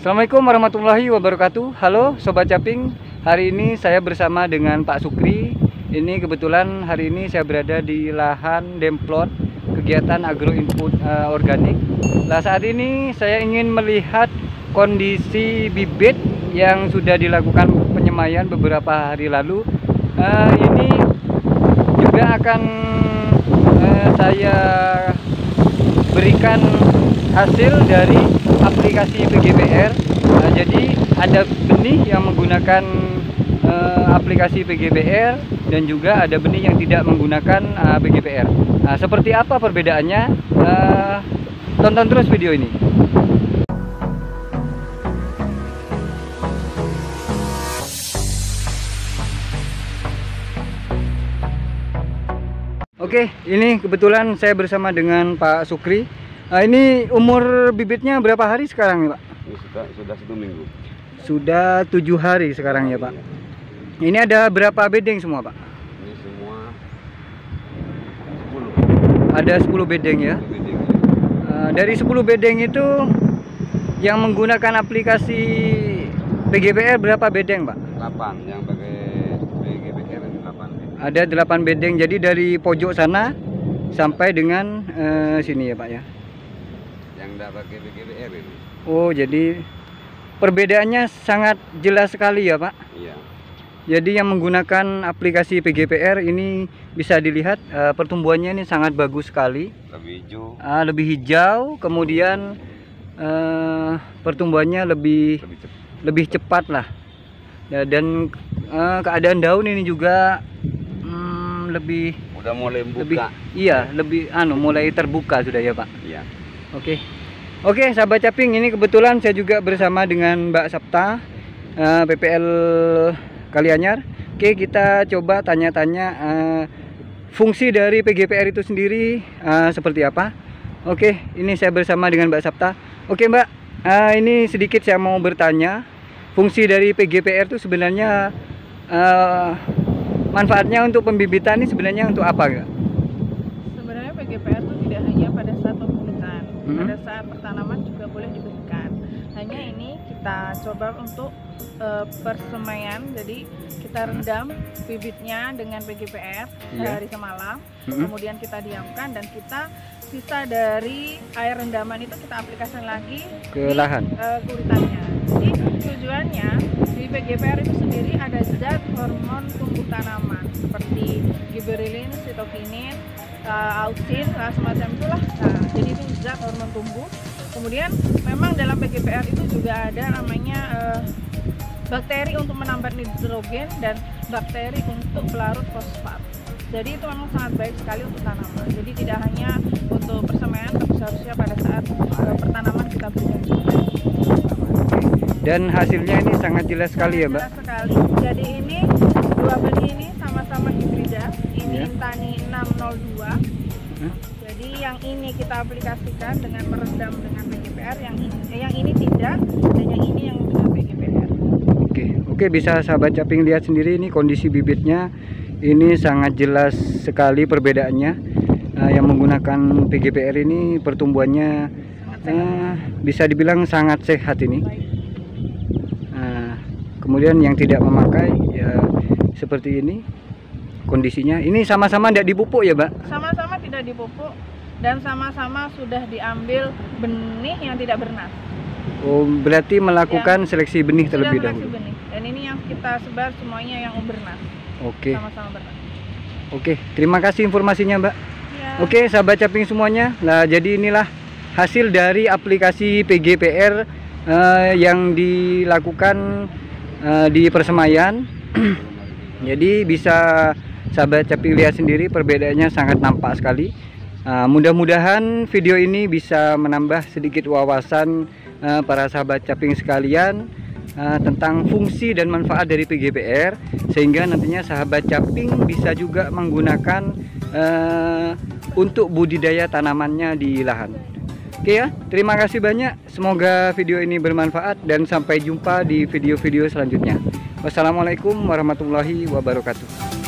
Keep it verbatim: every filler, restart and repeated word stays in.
Assalamualaikum warahmatullahi wabarakatuh. Halo Sobat Caping, hari ini saya bersama dengan Pak Sukri. Ini kebetulan hari ini saya berada di lahan Demplot, kegiatan agro input uh, organik. Nah, saat ini saya ingin melihat kondisi bibit yang sudah dilakukan penyemaian beberapa hari lalu. Uh, ini juga akan uh, saya berikan hasil dari aplikasi P G P R. Nah, jadi ada benih yang menggunakan uh, aplikasi P G P R dan juga ada benih yang tidak menggunakan uh, P G P R. Nah, seperti apa perbedaannya? Uh, tonton terus video ini. Oke, ini kebetulan saya bersama dengan Pak Sukri. Nah, ini umur bibitnya berapa hari sekarang nih Pak? Sudah, sudah satu minggu. Sudah tujuh hari sekarang, oh, ya Pak. Iya. Ini ada berapa bedeng semua Pak? Ini semua sepuluh. Ada sepuluh bedeng ya. sepuluh bedeng, ya. Uh, dari sepuluh bedeng itu yang menggunakan aplikasi P G P R berapa bedeng Pak? delapan. Yang pakai P G P R delapan. Ada delapan bedeng. Jadi dari pojok sana sampai dengan uh, sini ya Pak ya. Yang tidak pakai P G P R ini. Oh, jadi perbedaannya sangat jelas sekali ya Pak. Iya. Jadi yang menggunakan aplikasi P G P R ini bisa dilihat uh, pertumbuhannya ini sangat bagus sekali. Lebih hijau. Uh, lebih hijau, kemudian uh, pertumbuhannya lebih lebih cepat, lebih cepat lah. Nah, dan uh, keadaan daun ini juga um, lebih udah mulai buka. Lebih, iya, lebih anu mulai terbuka sudah ya Pak. Iya. Oke, oke Sahabat Caping, ini kebetulan saya juga bersama dengan Mbak Sapta, uh, P P L Kalianyar. Oke, kita coba tanya-tanya uh, fungsi dari P G P R itu sendiri uh, seperti apa. Oke, ini saya bersama dengan Mbak Sapta. Oke Mbak, uh, ini sedikit saya mau bertanya, fungsi dari P G P R itu sebenarnya uh, manfaatnya untuk pembibitan ini sebenarnya untuk apa enggak? Sebenarnya P G P R itu tidak hanya pada saat pada saat pertanaman juga boleh diberikan. Hanya ini kita coba untuk uh, persemaian. Jadi kita rendam bibitnya dengan P G P R sehari yeah. semalam. Mm-hmm. Kemudian kita diamkan dan kita sisa dari air rendaman itu kita aplikasikan lagi ke di, lahan uh, kuritannya. Jadi tujuannya di P G P R itu sendiri ada zat hormon tumbuh tanaman seperti gibberellin, sitokinin, Uh, auxin, uh, semacam itulah. Nah, jadi itu zat hormon tumbuh. Kemudian memang dalam P G P R itu juga ada namanya uh, bakteri untuk menambat nitrogen dan bakteri untuk pelarut fosfat. Jadi itu memang sangat baik sekali untuk tanaman. Jadi tidak hanya untuk persemaian, tapi seharusnya pada saat uh, pertanaman kita berikan juga. Dan hasilnya ini sangat jelas sekali ya Mbak. Jelas sekali. Jadi ini dua benih ini sama-sama hibrida. Ini yeah. Tani enam nol dua. Huh? Jadi yang ini kita aplikasikan dengan merendam dengan P G P R, yang ini, eh, yang ini tidak, dan yang ini yang dengan P G P R. Oke, oke bisa Sahabat Caping lihat sendiri ini kondisi bibitnya. Ini sangat jelas sekali perbedaannya. Nah, yang menggunakan P G P R ini pertumbuhannya eh, bisa dibilang sangat sehat ini. Baik. Kemudian yang tidak memakai ya seperti ini kondisinya. Ini sama-sama tidak dipupuk ya Mbak? Sama-sama tidak dipupuk dan sama-sama sudah diambil benih yang tidak bernas. Oh, berarti melakukan yang seleksi benih terlebih dahulu. Benih. Dan ini yang kita sebar semuanya yang bernas. Oke. Sama-sama bernas. Oke, terima kasih informasinya Mbak. Ya. Oke, Sahabat Caping semuanya. Nah, jadi inilah hasil dari aplikasi P G P R eh, yang dilakukan di persemaian. Jadi bisa Sahabat Caping lihat sendiri perbedaannya sangat nampak sekali. uh, Mudah-mudahan video ini bisa menambah sedikit wawasan uh, para Sahabat Caping sekalian uh, tentang fungsi dan manfaat dari P G P R, sehingga nantinya Sahabat Caping bisa juga menggunakan uh, untuk budidaya tanamannya di lahan. Oke ya, terima kasih banyak. Semoga video ini bermanfaat dan sampai jumpa di video-video selanjutnya. Wassalamualaikum warahmatullahi wabarakatuh.